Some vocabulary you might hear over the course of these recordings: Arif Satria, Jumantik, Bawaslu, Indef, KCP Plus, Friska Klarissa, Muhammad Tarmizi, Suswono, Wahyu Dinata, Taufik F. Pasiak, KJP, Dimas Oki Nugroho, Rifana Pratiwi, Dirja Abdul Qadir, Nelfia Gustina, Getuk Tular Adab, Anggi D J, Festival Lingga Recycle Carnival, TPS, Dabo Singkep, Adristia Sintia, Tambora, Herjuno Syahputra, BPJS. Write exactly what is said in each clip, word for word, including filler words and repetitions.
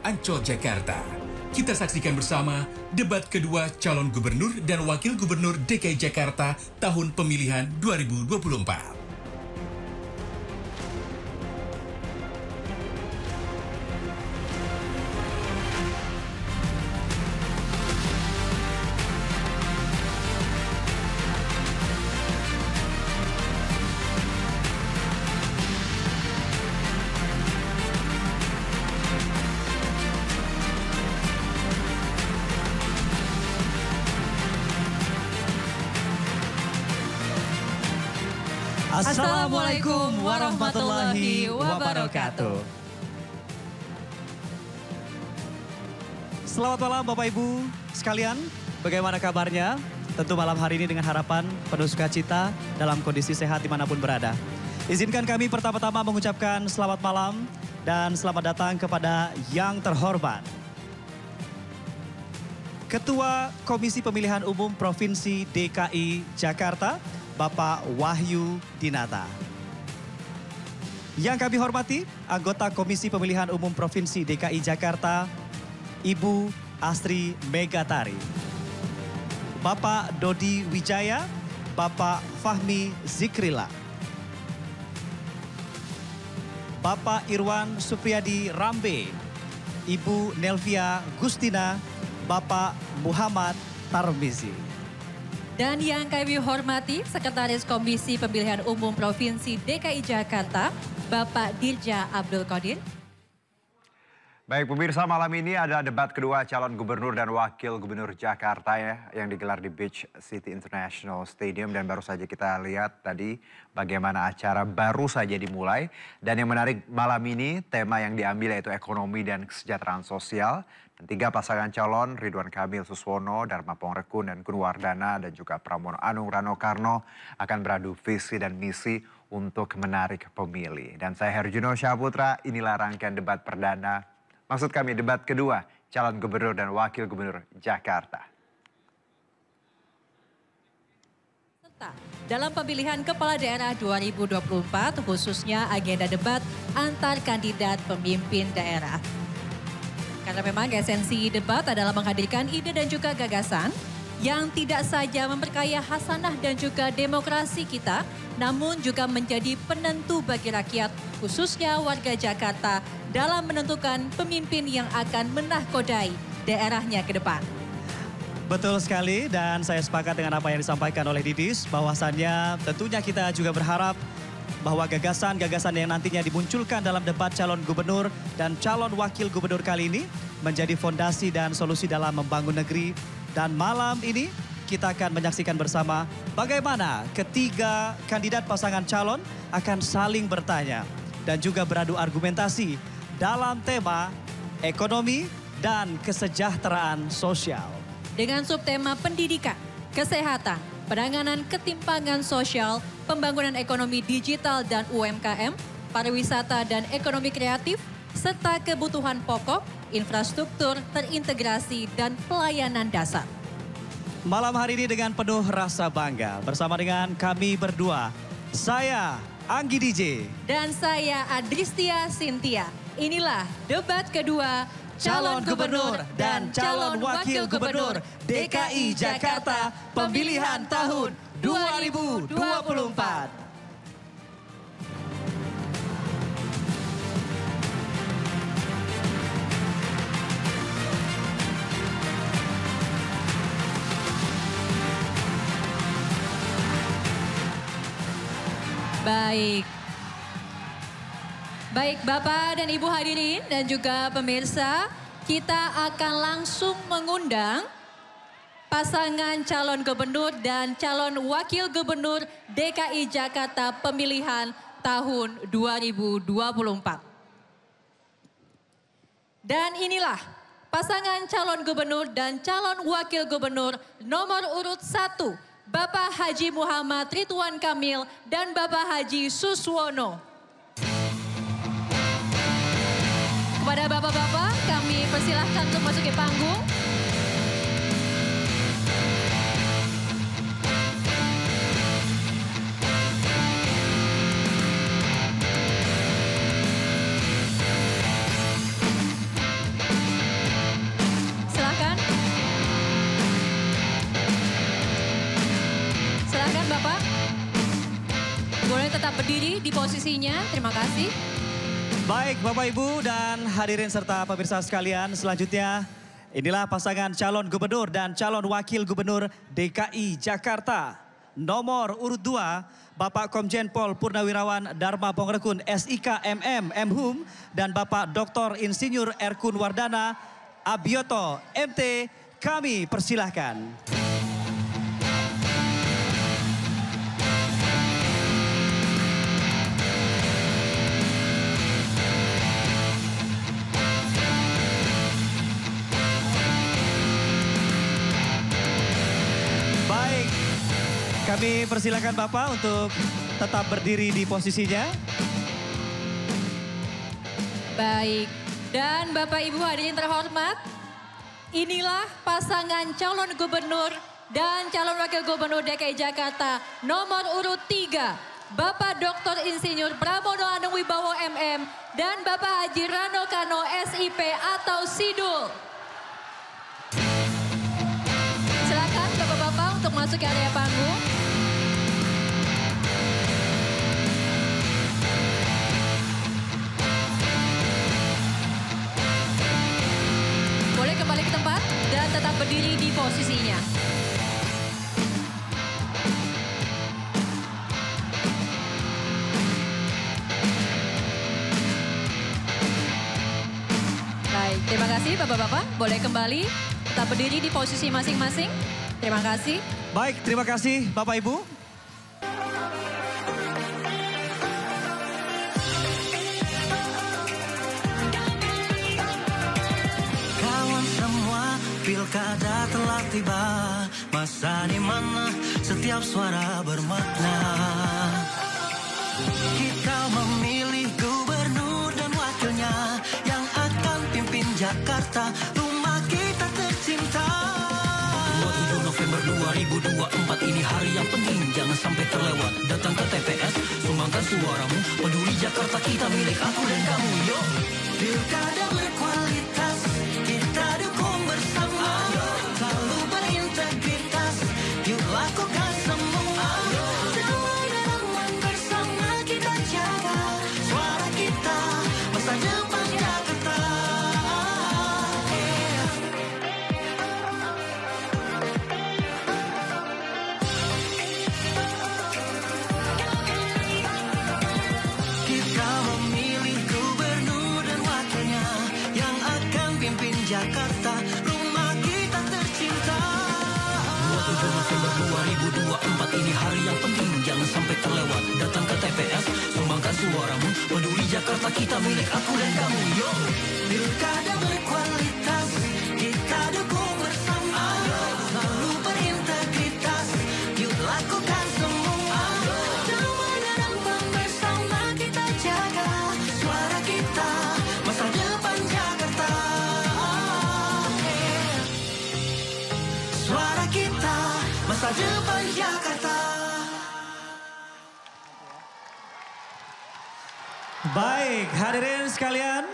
Ancol, Jakarta. Kita saksikan bersama debat kedua calon gubernur dan wakil gubernur D K I Jakarta tahun pemilihan dua ribu dua puluh empat. Assalamualaikum warahmatullahi wabarakatuh. Selamat malam Bapak Ibu sekalian. Bagaimana kabarnya? Tentu malam hari ini dengan harapan penuh sukacita dalam kondisi sehat dimanapun berada. Izinkan kami pertama-tama mengucapkan selamat malam dan selamat datang kepada yang terhormat Ketua Komisi Pemilihan Umum Provinsi D K I Jakarta, Bapak Wahyu Dinata. Yang kami hormati, anggota Komisi Pemilihan Umum Provinsi D K I Jakarta, Ibu Astri Megatari. Bapak Dodi Wijaya, Bapak Fahmi Zikrila. Bapak Irwan Supriyadi Rambe, Ibu Nelfia Gustina, Bapak Muhammad Tarmizi. Dan yang kami hormati, Sekretaris Komisi Pemilihan Umum Provinsi D K I Jakarta, Bapak Dirja Abdul Qadir. Baik pemirsa, malam ini ada debat kedua calon gubernur dan wakil gubernur Jakarta ya, yang digelar di Beach City International Stadium. Dan baru saja kita lihat tadi bagaimana acara baru saja dimulai. Dan yang menarik malam ini, tema yang diambil yaitu ekonomi dan kesejahteraan sosial. Tiga pasangan calon, Ridwan Kamil, Suswono, Dharma Pongrekun, dan Kun Wardana, dan juga Pramono Anung, Rano Karno akan beradu visi dan misi untuk menarik pemilih. Dan saya Herjuno Syahputra, inilah rangkaian debat perdana, maksud kami debat kedua, calon gubernur dan wakil gubernur Jakarta. Dalam pemilihan kepala daerah dua ribu dua puluh empat, khususnya agenda debat antar kandidat pemimpin daerah. Karena memang esensi debat adalah menghadirkan ide dan juga gagasan yang tidak saja memperkaya hasanah dan juga demokrasi kita, namun juga menjadi penentu bagi rakyat, khususnya warga Jakarta, dalam menentukan pemimpin yang akan menahkodai daerahnya ke depan. Betul sekali, dan saya sepakat dengan apa yang disampaikan oleh Didis, bahwasannya tentunya kita juga berharap bahwa gagasan-gagasan yang nantinya dimunculkan dalam debat calon gubernur dan calon wakil gubernur kali ini menjadi fondasi dan solusi dalam membangun negeri. Dan malam ini kita akan menyaksikan bersama bagaimana ketiga kandidat pasangan calon akan saling bertanya dan juga beradu argumentasi dalam tema ekonomi dan kesejahteraan sosial. Dengan subtema pendidikan, kesehatan, penanganan ketimpangan sosial, pembangunan ekonomi digital dan U M K M, pariwisata dan ekonomi kreatif, serta kebutuhan pokok, infrastruktur terintegrasi dan pelayanan dasar. Malam hari ini dengan penuh rasa bangga bersama dengan kami berdua, saya Anggi D J dan saya Adristia Sintia. Inilah debat kedua calon gubernur dan calon wakil gubernur D K I Jakarta pemilihan tahun dua ribu dua puluh empat. Baik. Baik Bapak dan Ibu hadirin dan juga pemirsa, kita akan langsung mengundang pasangan calon gubernur dan calon wakil gubernur D K I Jakarta pemilihan tahun dua ribu dua puluh empat. Dan inilah pasangan calon gubernur dan calon wakil gubernur nomor urut satu, Bapak Haji Muhammad Ridwan Kamil dan Bapak Haji Suswono. Kepada bapak-bapak, kami persilahkan untuk masuk ke panggung. bisa berdiri di posisinya. Terima kasih. Baik Bapak Ibu dan hadirin serta pemirsa sekalian, selanjutnya inilah pasangan calon gubernur dan calon wakil gubernur D K I Jakarta. Nomor urut dua, Bapak Komjen Pol Purnawirawan Dharma Pongrekun S I K M M M Hum dan Bapak Doktor Insinyur R. Kun Wardana Abioto M T, kami persilahkan. Kami persilakan Bapak untuk tetap berdiri di posisinya. Baik, dan Bapak Ibu hadirin terhormat, inilah pasangan calon gubernur dan calon wakil gubernur D K I Jakarta nomor urut tiga, Bapak Doktor Insinyur Pramono Anung Wibowo M M dan Bapak Haji Rano Karno S I P atau Sidul. Silakan Bapak-bapak untuk masuk ke area panggung. Kembali ke tempat dan tetap berdiri di posisinya. Baik, terima kasih Bapak-Bapak. Boleh kembali tetap berdiri di posisi masing-masing. Terima kasih. Baik, terima kasih Bapak Ibu. Pilkada telah tiba, masa di mana setiap suara bermakna. Kita memilih gubernur dan wakilnya yang akan pimpin Jakarta, rumah kita tercinta. dua puluh tujuh November dua ribu dua puluh empat ini hari yang penting, jangan sampai terlewat. Datang ke T P S, sumbangkan suaramu, peduli Jakarta kita milik aku dan kamu. Yo, pilkada berkualitas, kita dukung bersama. Lakukan semua dalam bersama, kita jaga suara kita, masa depan Jakarta. Kita memilih gubernur dan wakilnya yang akan pimpin Jakarta, rumah kita tercinta. dua puluh tujuh November dua ribu dua puluh empat ini hari yang penting, jangan sampai terlewat. Datang ke T P S, sumbangkan suaramu, peduli Jakarta kita milik aku dan kamu. Yo, pilkada berkualitas, kita dukung bersama. Selalu berintegritas, yuk lakukan semua. Damai dan bang bersama, kita jaga suara kita, masa depan Jakarta. Suara kita, masa depan Jakarta. Baik, hadirin sekalian.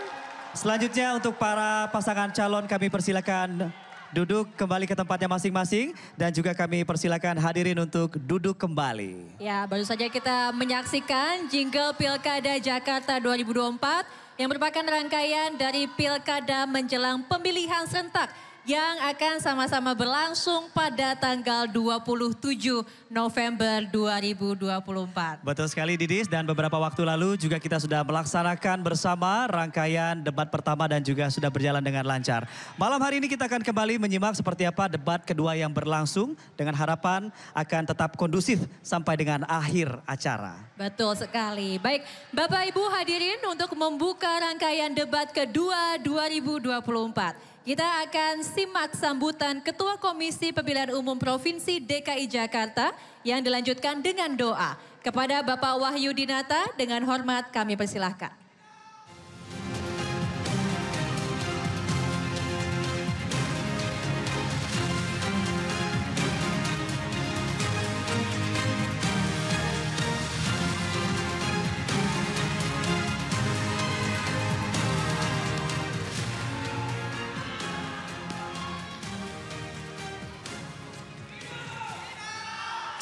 Selanjutnya untuk para pasangan calon kami persilakan duduk kembali ke tempatnya masing-masing. Dan juga kami persilakan hadirin untuk duduk kembali. Ya, baru saja kita menyaksikan jingle Pilkada Jakarta dua ribu dua puluh empat. Yang merupakan rangkaian dari Pilkada menjelang pemilihan serentak yang akan sama-sama berlangsung pada tanggal dua puluh tujuh November dua ribu dua puluh empat. Betul sekali Didis, dan beberapa waktu lalu juga kita sudah melaksanakan bersama rangkaian debat pertama dan juga sudah berjalan dengan lancar. Malam hari ini kita akan kembali menyimak seperti apa debat kedua yang berlangsung dengan harapan akan tetap kondusif sampai dengan akhir acara. Betul sekali. Baik, Bapak Ibu hadirin, untuk membuka rangkaian debat kedua dua ribu dua puluh empat. Kita akan simak sambutan Ketua Komisi Pemilihan Umum Provinsi D K I Jakarta yang dilanjutkan dengan doa. Kepada Bapak Wahyu Dinata, dengan hormat kami persilahkan.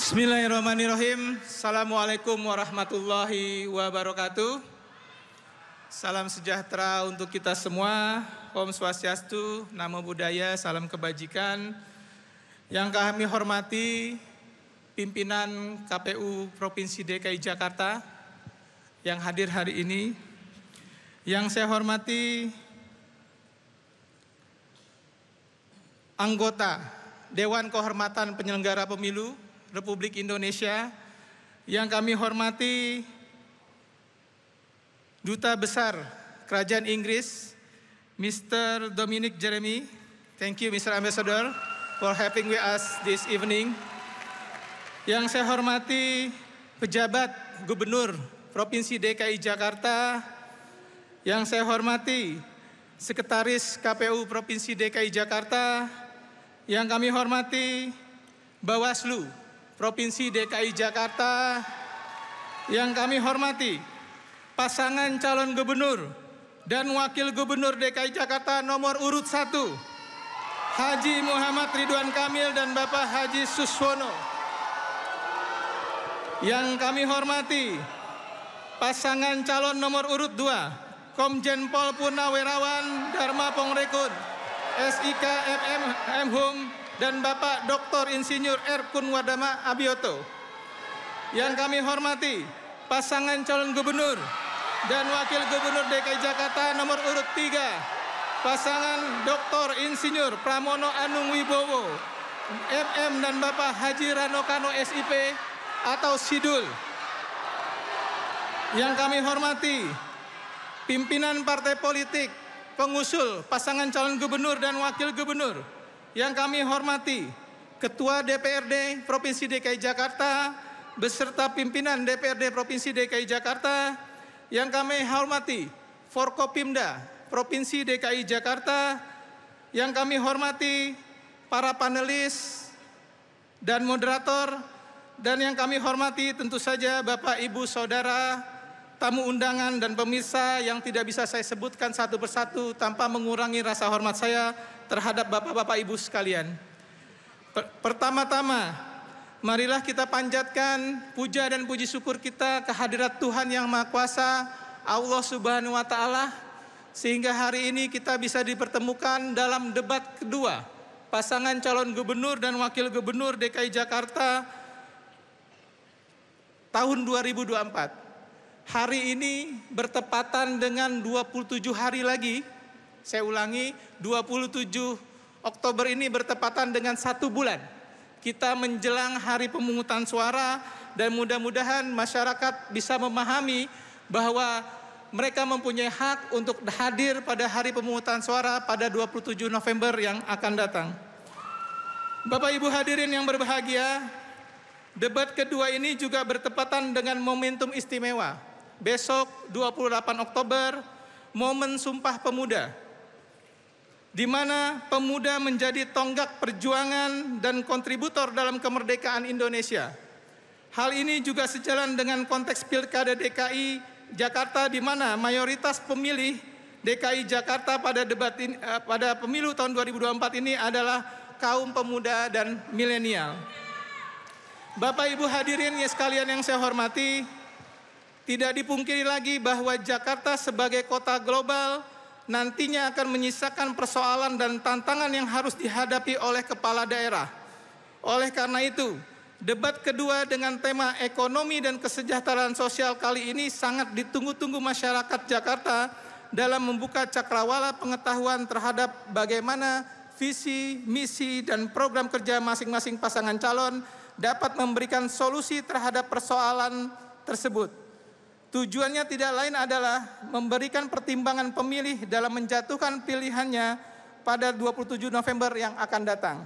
Bismillahirrahmanirrahim. Assalamualaikum warahmatullahi wabarakatuh. Salam sejahtera untuk kita semua. Om Swastiastu, Namo Buddhaya, salam kebajikan. Yang kami hormati pimpinan K P U Provinsi D K I Jakarta yang hadir hari ini. Yang saya hormati anggota Dewan Kehormatan Penyelenggara Pemilu Republik Indonesia, yang kami hormati Duta Besar Kerajaan Inggris, Mister Dominic Jeremy. Thank you, Mister Ambassador, for having with us this evening. Yang saya hormati pejabat Gubernur Provinsi D K I Jakarta. Yang saya hormati Sekretaris K P U Provinsi D K I Jakarta. Yang kami hormati Bawaslu Provinsi D K I Jakarta. Yang kami hormati pasangan calon gubernur dan wakil gubernur D K I Jakarta nomor urut satu, Haji Muhammad Ridwan Kamil dan Bapak Haji Suswono. Yang kami hormati pasangan calon nomor urut dua, Komjen Pol Purnawirawan Dharma Pongrekun, S I K M M Hum, dan Bapak Doktor Insinyur R Kun Wardana Abioto. Yang kami hormati pasangan calon gubernur dan wakil gubernur D K I Jakarta nomor urut tiga, pasangan Doktor Insinyur Pramono Anung Wibowo M M dan Bapak Haji Rano Karno S I P atau Sidul. Yang kami hormati pimpinan partai politik pengusul pasangan calon gubernur dan wakil gubernur. Yang kami hormati Ketua D P R D Provinsi D K I Jakarta beserta pimpinan D P R D Provinsi D K I Jakarta. Yang kami hormati Forkopimda Provinsi D K I Jakarta. Yang kami hormati para panelis dan moderator. Dan yang kami hormati tentu saja Bapak, Ibu, Saudara, tamu undangan dan pemirsa yang tidak bisa saya sebutkan satu persatu tanpa mengurangi rasa hormat saya terhadap Bapak-Bapak Ibu sekalian. Pertama-tama, marilah kita panjatkan puja dan puji syukur kita kehadirat Tuhan Yang Maha Kuasa, Allah Subhanahu wa Ta'ala, sehingga hari ini kita bisa dipertemukan dalam debat kedua pasangan calon gubernur dan wakil gubernur D K I Jakarta tahun dua ribu dua puluh empat. Hari ini bertepatan dengan dua puluh tujuh hari lagi. Saya ulangi, dua puluh tujuh Oktober ini bertepatan dengan satu bulan. Kita menjelang hari pemungutan suara, dan mudah-mudahan masyarakat bisa memahami bahwa mereka mempunyai hak untuk hadir pada hari pemungutan suara pada dua puluh tujuh November yang akan datang. Bapak Ibu hadirin yang berbahagia, debat kedua ini juga bertepatan dengan momentum istimewa. Besok dua puluh delapan Oktober, momen Sumpah Pemuda, di mana pemuda menjadi tonggak perjuangan dan kontributor dalam kemerdekaan Indonesia. Hal ini juga sejalan dengan konteks Pilkada D K I Jakarta, di mana mayoritas pemilih D K I Jakarta pada debat ini, pada pemilu tahun dua ribu dua puluh empat ini adalah kaum pemuda dan milenial. Bapak Ibu hadirin ya sekalian yang saya hormati, tidak dipungkiri lagi bahwa Jakarta sebagai kota global nantinya akan menyisakan persoalan dan tantangan yang harus dihadapi oleh kepala daerah. Oleh karena itu, debat kedua dengan tema ekonomi dan kesejahteraan sosial kali ini sangat ditunggu-tunggu masyarakat Jakarta dalam membuka cakrawala pengetahuan terhadap bagaimana visi, misi, dan program kerja masing-masing pasangan calon dapat memberikan solusi terhadap persoalan tersebut. Tujuannya tidak lain adalah memberikan pertimbangan pemilih dalam menjatuhkan pilihannya pada dua puluh tujuh November yang akan datang.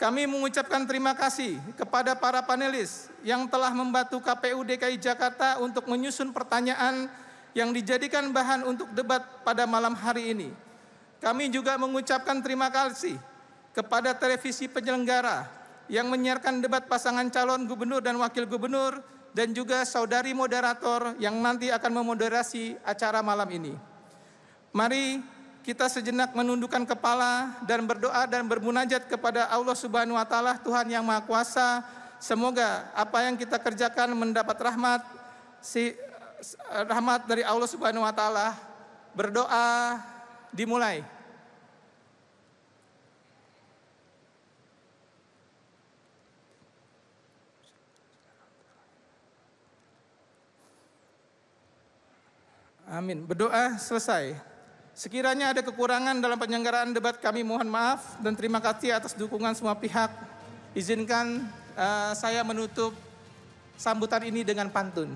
Kami mengucapkan terima kasih kepada para panelis yang telah membantu K P U D K I Jakarta untuk menyusun pertanyaan yang dijadikan bahan untuk debat pada malam hari ini. Kami juga mengucapkan terima kasih kepada televisi penyelenggara yang menyiarkan debat pasangan calon gubernur dan wakil gubernur, dan juga saudari moderator yang nanti akan memoderasi acara malam ini. Mari kita sejenak menundukkan kepala dan berdoa dan bermunajat kepada Allah Subhanahu wa Ta'ala, Tuhan Yang Maha Kuasa, Semoga apa yang kita kerjakan mendapat rahmat si rahmat dari Allah Subhanahu wa taala. Berdoa dimulai. Amin. Berdoa selesai. Sekiranya ada kekurangan dalam penyelenggaraan debat, kami mohon maaf dan terima kasih atas dukungan semua pihak. Izinkan uh, saya menutup sambutan ini dengan pantun.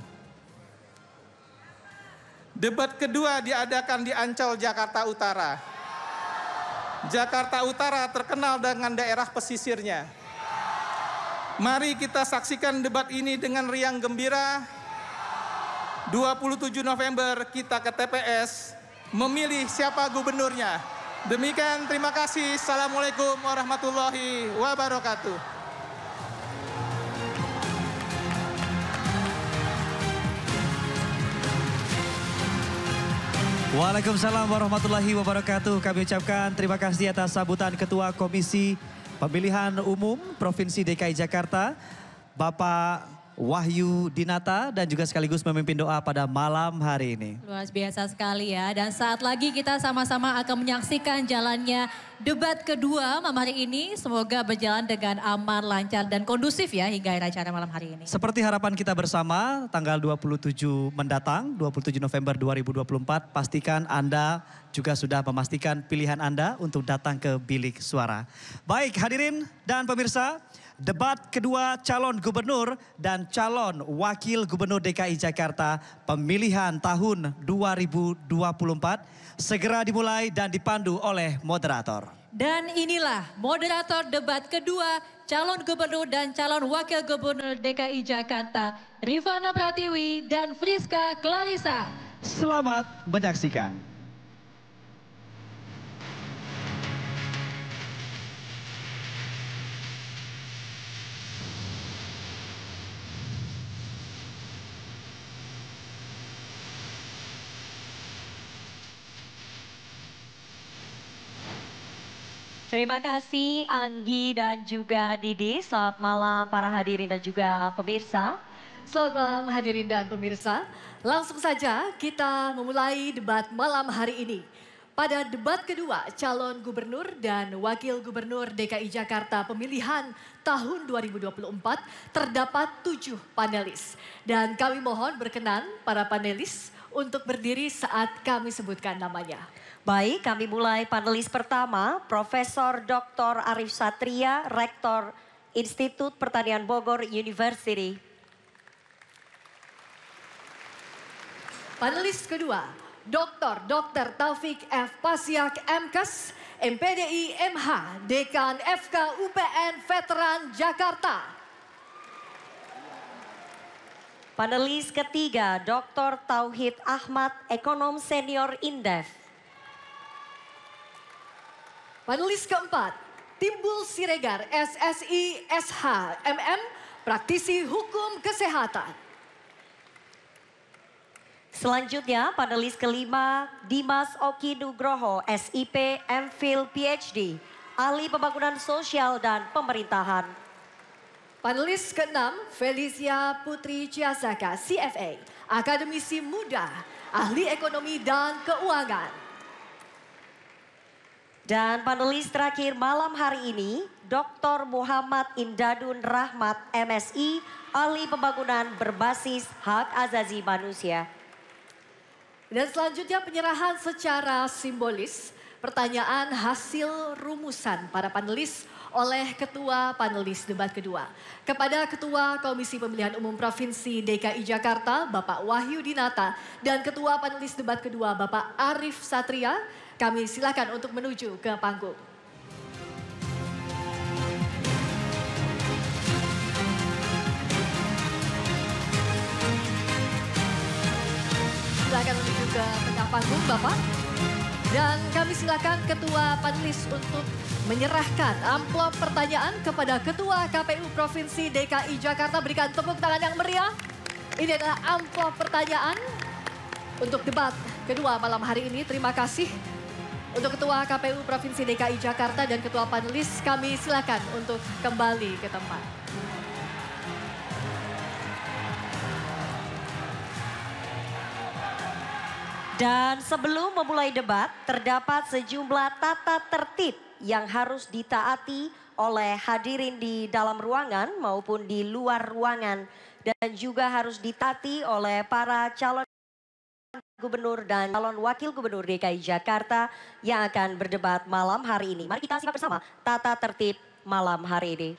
Debat kedua diadakan di Ancol, Jakarta Utara. Jakarta Utara terkenal dengan daerah pesisirnya. Mari kita saksikan debat ini dengan riang gembira. dua puluh tujuh November kita ke T P S memilih siapa gubernurnya. Demikian, terima kasih. Assalamualaikum warahmatullahi wabarakatuh. Waalaikumsalam warahmatullahi wabarakatuh. Kami ucapkan terima kasih atas sambutan Ketua Komisi Pemilihan Umum Provinsi D K I Jakarta, Bapak Wahyu Dinata, dan juga sekaligus memimpin doa pada malam hari ini. Luar biasa sekali ya, dan saat lagi kita sama-sama akan menyaksikan jalannya debat kedua malam hari ini. Semoga berjalan dengan aman, lancar, dan kondusif ya hingga akhir acara malam hari ini. Seperti harapan kita bersama, tanggal dua puluh tujuh mendatang, dua puluh tujuh November dua ribu dua puluh empat, pastikan Anda juga sudah memastikan pilihan Anda untuk datang ke bilik suara. Baik hadirin dan pemirsa, debat kedua calon gubernur dan calon wakil gubernur D K I Jakarta pemilihan tahun dua ribu dua puluh empat segera dimulai dan dipandu oleh moderator. Dan inilah moderator debat kedua calon gubernur dan calon wakil gubernur D K I Jakarta, Rifana Pratiwi dan Friska Klarissa. Selamat menyaksikan. Terima kasih Anggi dan juga Didi. Selamat malam para hadirin dan juga pemirsa. Selamat malam hadirin dan pemirsa. Langsung saja kita memulai debat malam hari ini. Pada debat kedua calon gubernur dan wakil gubernur D K I Jakarta pemilihan tahun dua ribu dua puluh empat terdapat tujuh panelis. Dan kami mohon berkenan para panelis untuk berdiri saat kami sebutkan namanya. Baik, kami mulai panelis pertama, Profesor Doktor Arif Satria, Rektor Institut Pertanian Bogor University. Panelis kedua, Doktor Doktor Taufik F. Pasiak, M K E S, M P D I, M H, Dekan F K U P N Veteran Jakarta. Panelis ketiga, Doktor Tauhid Ahmad, Ekonom Senior Indef. Panelis keempat, Timbul Siregar, S S I, S H, M M, praktisi hukum kesehatan. Selanjutnya, panelis kelima, Dimas Oki Nugroho, S I P, M Phil, P H D, ahli pembangunan sosial dan pemerintahan. Panelis keenam, Felicia Putri Ciasaka, C F A, akademisi muda, ahli ekonomi dan keuangan. Dan panelis terakhir malam hari ini, Doktor Muhammad Indadun Rahmat, M Si, ahli pembangunan berbasis hak asasi manusia. Dan selanjutnya penyerahan secara simbolis pertanyaan hasil rumusan para panelis oleh ketua panelis debat kedua. Kepada Ketua Komisi Pemilihan Umum Provinsi D K I Jakarta, Bapak Wahyu Dinata, dan Ketua panelis debat kedua, Bapak Arif Satria, kami silakan untuk menuju ke panggung. Silakan menuju ke tengah panggung, Bapak. Dan kami silakan Ketua Panelis untuk menyerahkan amplop pertanyaan kepada Ketua K P U Provinsi D K I Jakarta. Berikan tepuk tangan yang meriah. Ini adalah amplop pertanyaan untuk debat kedua malam hari ini. Terima kasih. Untuk Ketua K P U Provinsi D K I Jakarta dan Ketua Panelis, kami silakan untuk kembali ke tempat. Dan sebelum memulai debat, terdapat sejumlah tata tertib yang harus ditaati oleh hadirin di dalam ruangan maupun di luar ruangan. Dan juga harus ditaati oleh para calon gubernur dan calon wakil gubernur D K I Jakarta yang akan berdebat malam hari ini. Mari kita simak bersama tata tertib malam hari ini.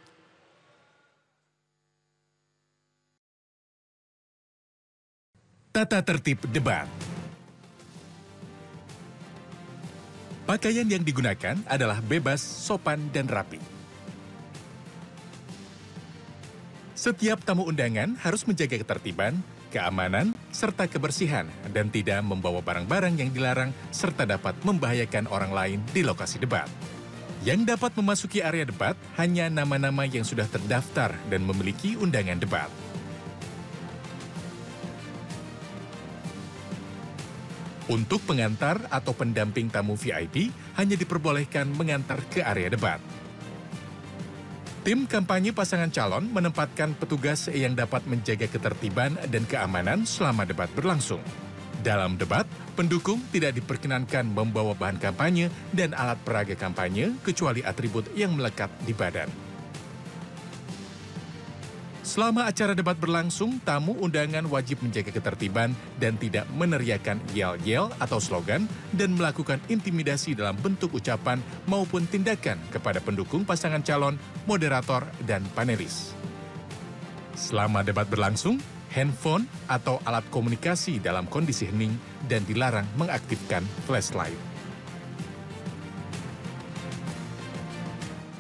Tata tertib debat. Pakaian yang digunakan adalah bebas, sopan, dan rapi. Setiap tamu undangan harus menjaga ketertiban, keamanan, serta kebersihan, dan tidak membawa barang-barang yang dilarang serta dapat membahayakan orang lain di lokasi debat. Yang dapat memasuki area debat hanya nama-nama yang sudah terdaftar dan memiliki undangan debat. Untuk pengantar atau pendamping tamu V I P, hanya diperbolehkan mengantar ke area debat. Tim kampanye pasangan calon menempatkan petugas yang dapat menjaga ketertiban dan keamanan selama debat berlangsung. Dalam debat, pendukung tidak diperkenankan membawa bahan kampanye dan alat peraga kampanye kecuali atribut yang melekat di badan. Selama acara debat berlangsung, tamu undangan wajib menjaga ketertiban dan tidak meneriakan yel-yel atau slogan dan melakukan intimidasi dalam bentuk ucapan maupun tindakan kepada pendukung pasangan calon, moderator, dan panelis. Selama debat berlangsung, handphone atau alat komunikasi dalam kondisi hening dan dilarang mengaktifkan flashlight.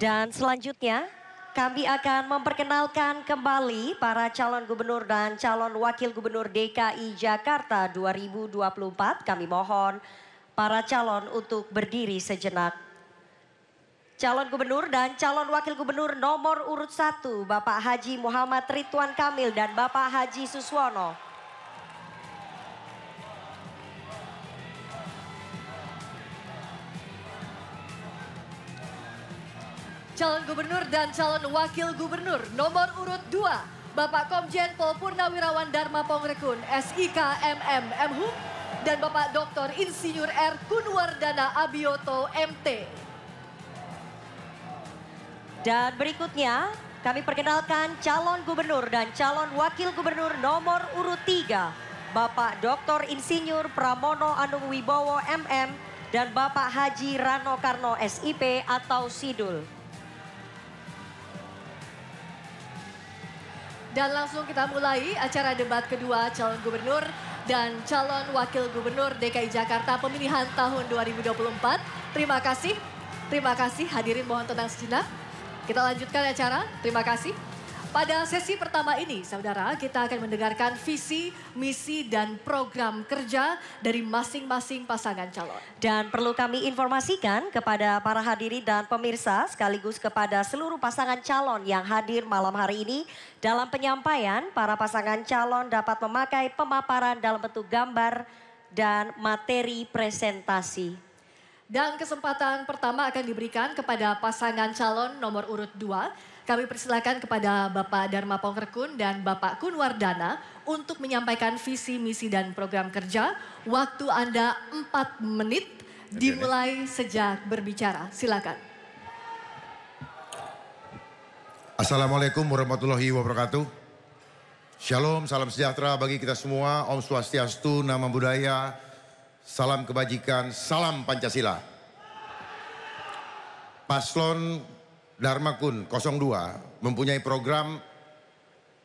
Dan selanjutnya, kami akan memperkenalkan kembali para calon gubernur dan calon wakil gubernur D K I Jakarta dua ribu dua puluh empat. Kami mohon para calon untuk berdiri sejenak. Calon gubernur dan calon wakil gubernur nomor urut satu, Bapak Haji Muhammad Ridwan Kamil dan Bapak Haji Suswono. Calon gubernur dan calon wakil gubernur nomor urut dua, Bapak Komjen Pol Purnawirawan Dharma Pongrekun, S I K M M M Hum, dan Bapak Doktor Insinyur R Kun Wardana Abioto M T. Dan berikutnya kami perkenalkan calon gubernur dan calon wakil gubernur nomor urut tiga, Bapak Doktor Insinyur Pramono Anung Wibowo M M dan Bapak Haji Rano Karno S I P atau Sidul. Dan langsung kita mulai acara debat kedua calon gubernur dan calon wakil gubernur D K I Jakarta pemilihan tahun dua ribu dua puluh empat. Terima kasih, terima kasih hadirin mohon tenang sejenak. Kita lanjutkan acara, terima kasih. Pada sesi pertama ini, saudara, kita akan mendengarkan visi, misi, dan program kerja dari masing-masing pasangan calon. Dan perlu kami informasikan kepada para hadirin dan pemirsa, sekaligus kepada seluruh pasangan calon yang hadir malam hari ini, dalam penyampaian, para pasangan calon dapat memakai pemaparan dalam bentuk gambar dan materi presentasi. Dan kesempatan pertama akan diberikan kepada pasangan calon nomor urut dua. Kami persilakan kepada Bapak Dharma Pongrekun dan Bapak Kun Wardana untuk menyampaikan visi, misi, dan program kerja. Waktu Anda empat menit, dimulai sejak berbicara. Silakan. Assalamualaikum warahmatullahi wabarakatuh. Shalom, salam sejahtera bagi kita semua. Om Swastiastu, Nama Budaya. Salam kebajikan, salam Pancasila. Paslon Dharma Kun nol dua mempunyai program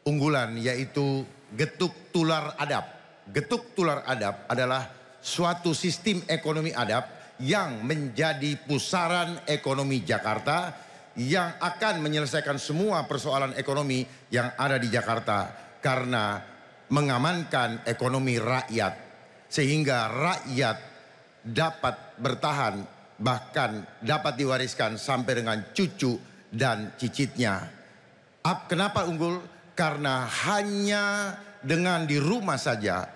unggulan yaitu Getuk Tular Adab. Getuk Tular Adab adalah suatu sistem ekonomi adab yang menjadi pusaran ekonomi Jakarta yang akan menyelesaikan semua persoalan ekonomi yang ada di Jakarta karena mengamankan ekonomi rakyat. Sehingga rakyat dapat bertahan, bahkan dapat diwariskan sampai dengan cucu dan cicitnya. Kenapa unggul? Karena hanya dengan di rumah saja,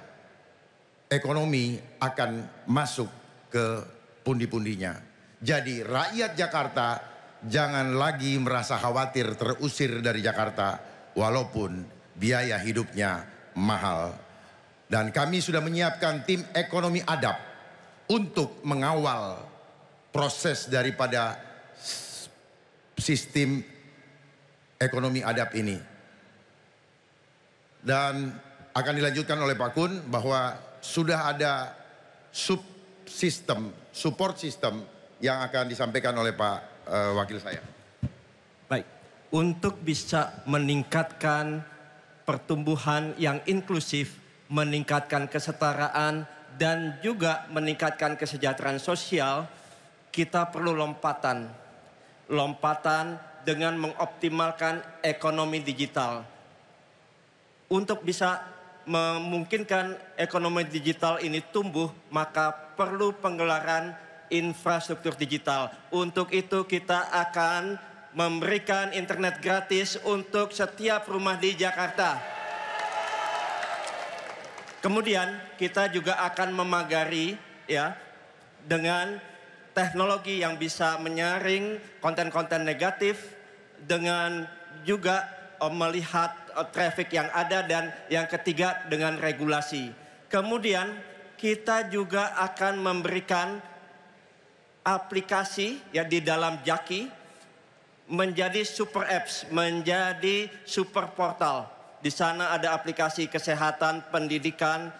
ekonomi akan masuk ke pundi-pundinya. Jadi rakyat Jakarta jangan lagi merasa khawatir terusir dari Jakarta, walaupun biaya hidupnya mahal. Dan kami sudah menyiapkan tim ekonomi adab untuk mengawal proses daripada sistem ekonomi adab ini. Dan akan dilanjutkan oleh Pak Kun bahwa sudah ada subsistem, support system yang akan disampaikan oleh Pak uh, Wakil saya. Baik, untuk bisa meningkatkan pertumbuhan yang inklusif, meningkatkan kesetaraan dan juga meningkatkan kesejahteraan sosial, kita perlu lompatan. Lompatan dengan mengoptimalkan ekonomi digital. Untuk bisa memungkinkan ekonomi digital ini tumbuh, maka perlu penggelaran infrastruktur digital. Untuk itu kita akan memberikan internet gratis untuk setiap rumah di Jakarta. Kemudian kita juga akan memagari ya dengan teknologi yang bisa menyaring konten-konten negatif, dengan juga melihat traffic yang ada, dan yang ketiga dengan regulasi. Kemudian kita juga akan memberikan aplikasi ya di dalam Jaki menjadi super apps, menjadi super portal. Di sana ada aplikasi kesehatan, pendidikan,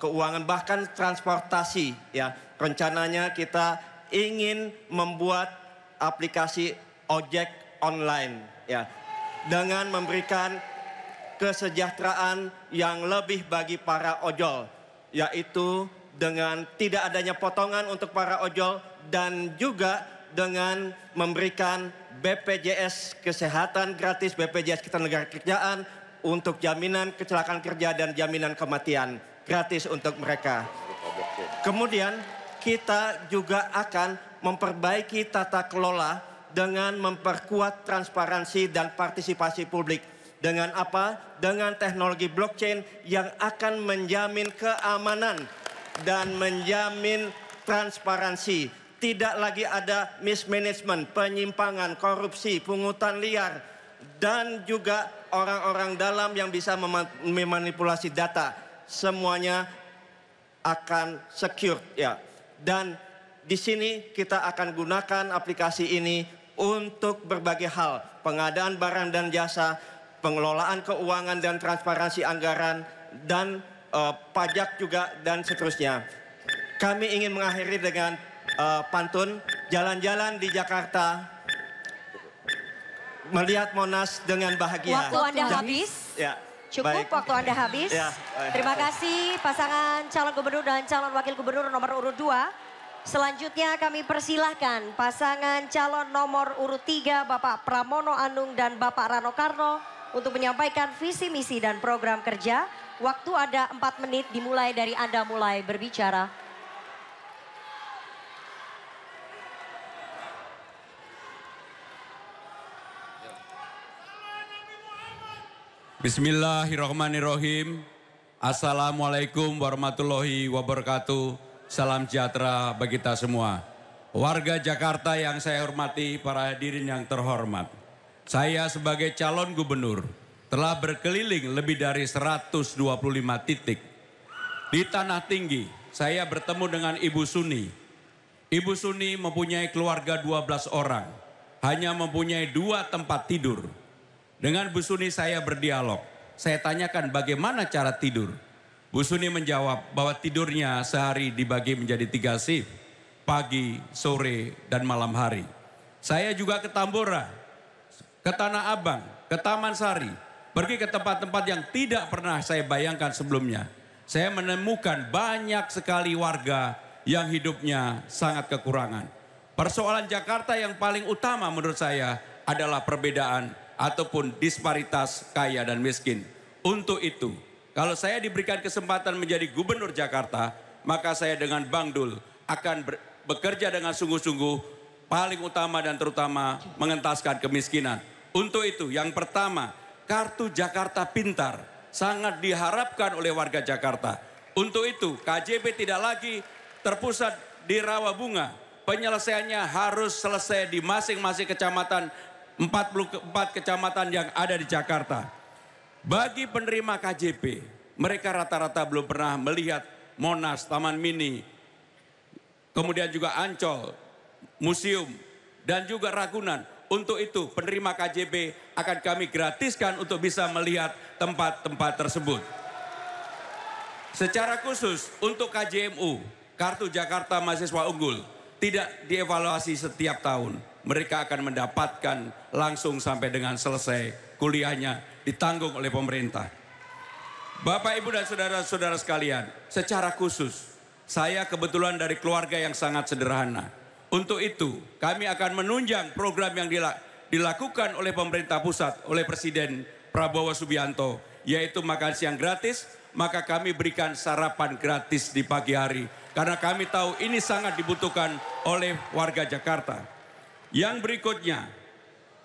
keuangan, bahkan transportasi. Ya, rencananya kita ingin membuat aplikasi ojek online, ya, dengan memberikan kesejahteraan yang lebih bagi para ojol, yaitu dengan tidak adanya potongan untuk para ojol dan juga dengan memberikan B P J S kesehatan gratis, B P J S ketenagakerjaan. Untuk jaminan kecelakaan kerja dan jaminan kematian gratis untuk mereka. Kemudian kita juga akan memperbaiki tata kelola dengan memperkuat transparansi dan partisipasi publik. Dengan apa? Dengan teknologi blockchain yang akan menjamin keamanan dan menjamin transparansi. Tidak lagi ada mismanagement, penyimpangan, korupsi, pungutan liar, dan juga orang-orang dalam yang bisa memanipulasi data. Semuanya akan secure ya. Dan di sini kita akan gunakan aplikasi ini untuk berbagai hal, pengadaan barang dan jasa, pengelolaan keuangan dan transparansi anggaran, dan uh, pajak juga, dan seterusnya. Kami ingin mengakhiri dengan uh, pantun jalan-jalan di Jakarta, melihat Monas dengan bahagia. Waktu Anda habis. Ya. Cukup, baik. Waktu Anda habis. Ya. Terima kasih pasangan calon gubernur dan calon wakil gubernur nomor urut dua. Selanjutnya kami persilahkan pasangan calon nomor urut tiga Bapak Pramono Anung dan Bapak Rano Karno untuk menyampaikan visi misi dan program kerja. Waktu ada empat menit dimulai dari Anda mulai berbicara. Bismillahirrahmanirrahim. Assalamualaikum warahmatullahi wabarakatuh. Salam sejahtera bagi kita semua. Warga Jakarta yang saya hormati, para hadirin yang terhormat. Saya sebagai calon gubernur telah berkeliling lebih dari seratus dua puluh lima titik. Di Tanah Tinggi, saya bertemu dengan Ibu Suni. Ibu Suni mempunyai keluarga dua belas orang, hanya mempunyai dua tempat tidur. Dengan Bu Suni saya berdialog, saya tanyakan bagaimana cara tidur. Bu Suni menjawab bahwa tidurnya sehari dibagi menjadi tiga shift, pagi, sore, dan malam hari. Saya juga ke Tambora, ke Tanah Abang, ke Taman Sari, pergi ke tempat-tempat yang tidak pernah saya bayangkan sebelumnya. Saya menemukan banyak sekali warga yang hidupnya sangat kekurangan. Persoalan Jakarta yang paling utama menurut saya adalah perbedaan ataupun disparitas kaya dan miskin. Untuk itu, kalau saya diberikan kesempatan menjadi gubernur Jakarta, maka saya dengan Bang Dul akan bekerja dengan sungguh-sungguh, paling utama dan terutama mengentaskan kemiskinan. Untuk itu, yang pertama, Kartu Jakarta Pintar sangat diharapkan oleh warga Jakarta. Untuk itu, K J P tidak lagi terpusat di Rawabunga. Penyelesaiannya harus selesai di masing-masing kecamatan, empat puluh empat kecamatan yang ada di Jakarta. Bagi penerima K J P, Mereka rata-rata belum pernah melihat Monas, Taman Mini, kemudian juga Ancol, Museum, dan juga Ragunan. Untuk itu penerima K J P akan kami gratiskan untuk bisa melihat tempat-tempat tersebut. Secara khusus untuk K J M U, Kartu Jakarta Mahasiswa Unggul, tidak dievaluasi setiap tahun. Mereka akan mendapatkan langsung sampai dengan selesai kuliahnya, ditanggung oleh pemerintah. Bapak, Ibu, dan saudara-saudara sekalian, secara khusus, saya kebetulan dari keluarga yang sangat sederhana. Untuk itu, kami akan menunjang program yang dilakukan oleh pemerintah pusat, oleh Presiden Prabowo Subianto, yaitu makan siang gratis, maka kami berikan sarapan gratis di pagi hari. Karena kami tahu ini sangat dibutuhkan oleh warga Jakarta. Yang berikutnya,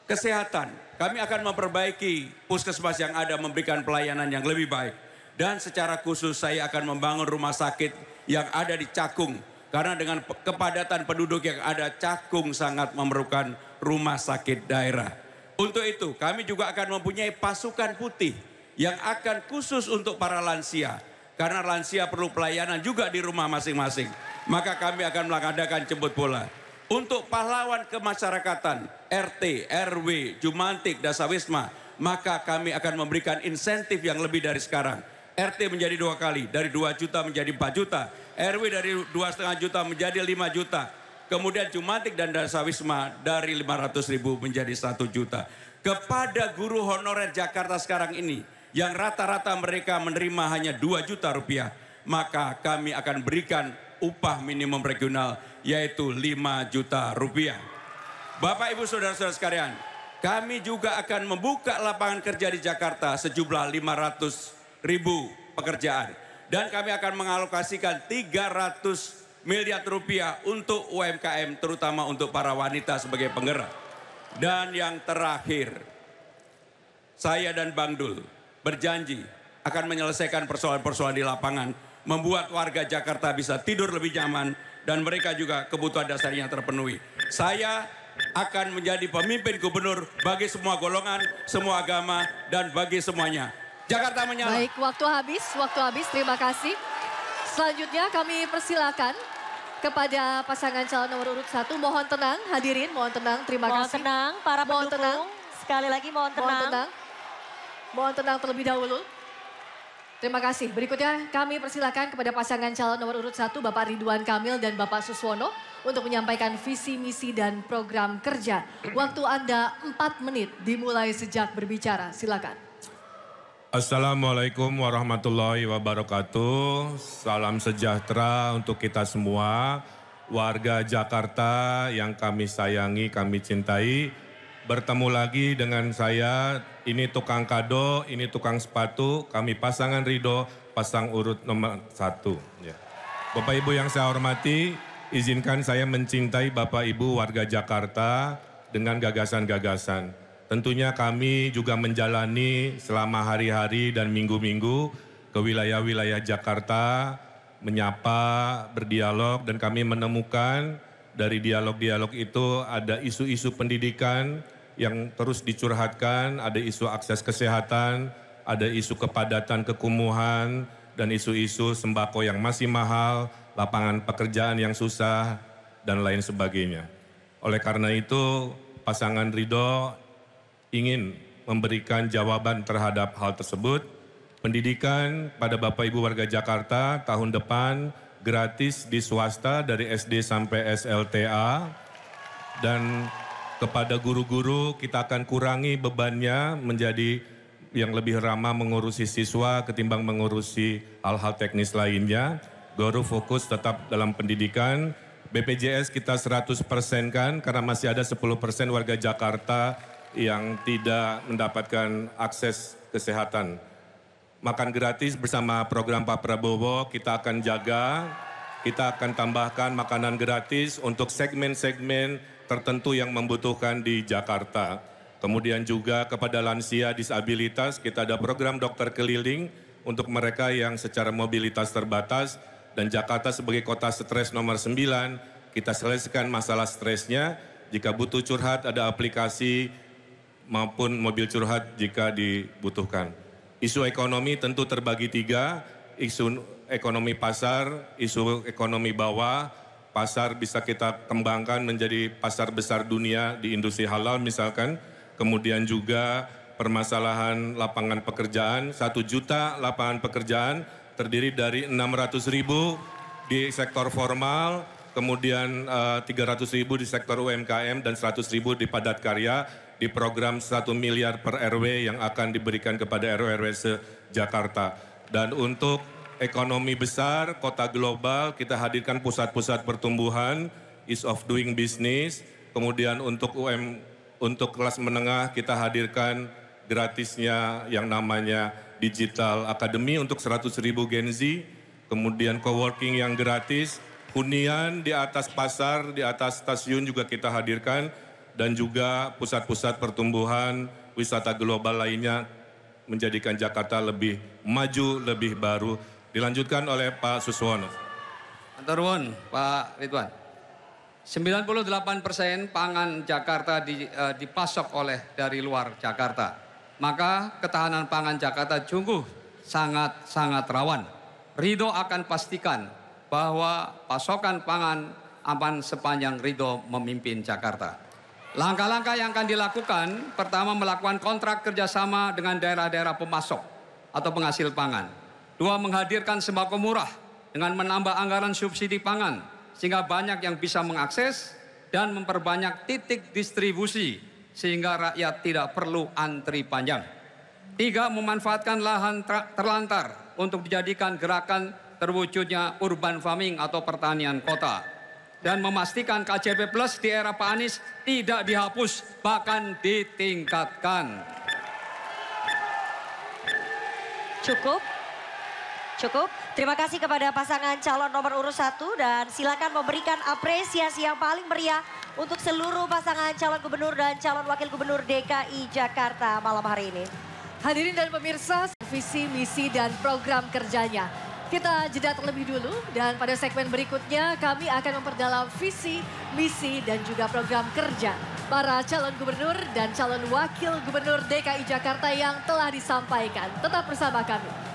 kesehatan. Kami akan memperbaiki puskesmas yang ada, memberikan pelayanan yang lebih baik. Dan secara khusus saya akan membangun rumah sakit yang ada di Cakung. Karena dengan kepadatan penduduk yang ada, Cakung sangat memerlukan rumah sakit daerah. Untuk itu, kami juga akan mempunyai pasukan putih yang akan khusus untuk para lansia, karena lansia perlu pelayanan juga di rumah masing-masing. Maka kami akan mengadakan jemput bola. Untuk pahlawan kemasyarakatan, R T, R W, Jumantik, Dasawisma, maka kami akan memberikan insentif yang lebih dari sekarang. R T menjadi dua kali, dari dua juta menjadi empat juta, R W dari dua koma lima juta menjadi lima juta, kemudian Jumantik dan Dasawisma dari lima ratus ribu menjadi satu juta. Kepada guru honorer Jakarta sekarang ini, yang rata-rata mereka menerima hanya dua juta rupiah, maka kami akan berikan upah minimum regional yaitu lima juta rupiah. Bapak, Ibu, saudara-saudara sekalian, kami juga akan membuka lapangan kerja di Jakarta sejumlah lima ratus ribu pekerjaan, dan kami akan mengalokasikan tiga ratus miliar rupiah untuk U M K M, terutama untuk para wanita sebagai penggerak. Dan yang terakhir, saya dan Bang Dul berjanji akan menyelesaikan persoalan-persoalan di lapangan, membuat warga Jakarta bisa tidur lebih nyaman, dan mereka juga kebutuhan dasarnya terpenuhi. Saya akan menjadi pemimpin gubernur bagi semua golongan, semua agama, dan bagi semuanya. Jakarta menyala. Baik, waktu habis, waktu habis, terima kasih. Selanjutnya kami persilakan kepada pasangan calon nomor urut satu, mohon tenang hadirin, mohon tenang, terima mohon kasih. Mohon tenang, para pendukung, mohon tenang. Sekali lagi mohon tenang. Mohon tenang. Mohon tenang terlebih dahulu. Terima kasih. Berikutnya kami persilakan kepada pasangan calon nomor urut satu, Bapak Ridwan Kamil dan Bapak Suswono, untuk menyampaikan visi, misi, dan program kerja. Waktu Anda empat menit dimulai sejak berbicara. Silakan. Assalamualaikum warahmatullahi wabarakatuh. Salam sejahtera untuk kita semua. Warga Jakarta yang kami sayangi, kami cintai. Bertemu lagi dengan saya, ini tukang kado, ini tukang sepatu, kami pasangan Ridho, pasang urut nomor satu. Ya. Bapak Ibu yang saya hormati, izinkan saya mencintai Bapak Ibu warga Jakarta dengan gagasan-gagasan. Tentunya kami juga menjalani selama hari-hari dan minggu-minggu ke wilayah-wilayah Jakarta, menyapa, berdialog, dan kami menemukan dari dialog-dialog itu ada isu-isu pendidikan, yang terus dicurhatkan, ada isu akses kesehatan, ada isu kepadatan kekumuhan, dan isu-isu sembako yang masih mahal, lapangan pekerjaan yang susah, dan lain sebagainya. Oleh karena itu, pasangan Ridho ingin memberikan jawaban terhadap hal tersebut. Pendidikan pada Bapak Ibu warga Jakarta tahun depan gratis di swasta dari S D sampai S L T A, dan kepada guru-guru kita akan kurangi bebannya menjadi yang lebih ramah mengurusi siswa ketimbang mengurusi hal-hal teknis lainnya. Guru fokus tetap dalam pendidikan. B P J S kita seratus persen kan karena masih ada sepuluh persen warga Jakarta yang tidak mendapatkan akses kesehatan. Makan gratis bersama program Pak Prabowo kita akan jaga. Kita akan tambahkan makanan gratis untuk segmen-segmen tertentu yang membutuhkan di Jakarta. Kemudian juga kepada lansia disabilitas, kita ada program dokter keliling untuk mereka yang secara mobilitas terbatas, dan Jakarta sebagai kota stres nomor sembilan, kita selesaikan masalah stresnya. Jika butuh curhat ada aplikasi maupun mobil curhat jika dibutuhkan. Isu ekonomi tentu terbagi tiga, isu ekonomi pasar, isu ekonomi bawah, pasar bisa kita kembangkan menjadi pasar besar dunia di industri halal misalkan, kemudian juga permasalahan lapangan pekerjaan, satu juta lapangan pekerjaan terdiri dari enam ratus ribu di sektor formal, kemudian uh, tiga ratus ribu di sektor U M K M dan seratus ribu di padat karya di program satu miliar per R W yang akan diberikan kepada R W-R W se-Jakarta. Dan untuk ekonomi besar, kota global, kita hadirkan pusat-pusat pertumbuhan, ease of doing business, kemudian untuk U M untuk kelas menengah kita hadirkan gratisnya yang namanya Digital Academy untuk seratus ribu Gen Z, kemudian co-working yang gratis, hunian di atas pasar, di atas stasiun juga kita hadirkan, dan juga pusat-pusat pertumbuhan wisata global lainnya menjadikan Jakarta lebih maju, lebih baru. Dilanjutkan oleh Pak Suswono. Matur nuwun, Pak Ridwan. sembilan puluh delapan persen pangan Jakarta di, eh, dipasok oleh dari luar Jakarta. Maka ketahanan pangan Jakarta sungguh sangat-sangat rawan. Ridho akan pastikan bahwa pasokan pangan aman sepanjang Ridho memimpin Jakarta. Langkah-langkah yang akan dilakukan, pertama melakukan kontrak kerjasama dengan daerah-daerah pemasok atau penghasil pangan. Dua, menghadirkan sembako murah dengan menambah anggaran subsidi pangan, sehingga banyak yang bisa mengakses dan memperbanyak titik distribusi sehingga rakyat tidak perlu antri panjang. Tiga, memanfaatkan lahan terlantar untuk dijadikan gerakan terwujudnya urban farming atau pertanian kota. Dan memastikan K C P Plus di era Pak Anies tidak dihapus, bahkan ditingkatkan. Cukup. Cukup, terima kasih kepada pasangan calon nomor urut satu dan silakan memberikan apresiasi yang paling meriah untuk seluruh pasangan calon gubernur dan calon wakil gubernur D K I Jakarta malam hari ini. Hadirin dan pemirsa, visi, misi, dan program kerjanya. Kita jeda terlebih dulu dan pada segmen berikutnya kami akan memperdalam visi, misi, dan juga program kerja para calon gubernur dan calon wakil gubernur D K I Jakarta yang telah disampaikan. Tetap bersama kami.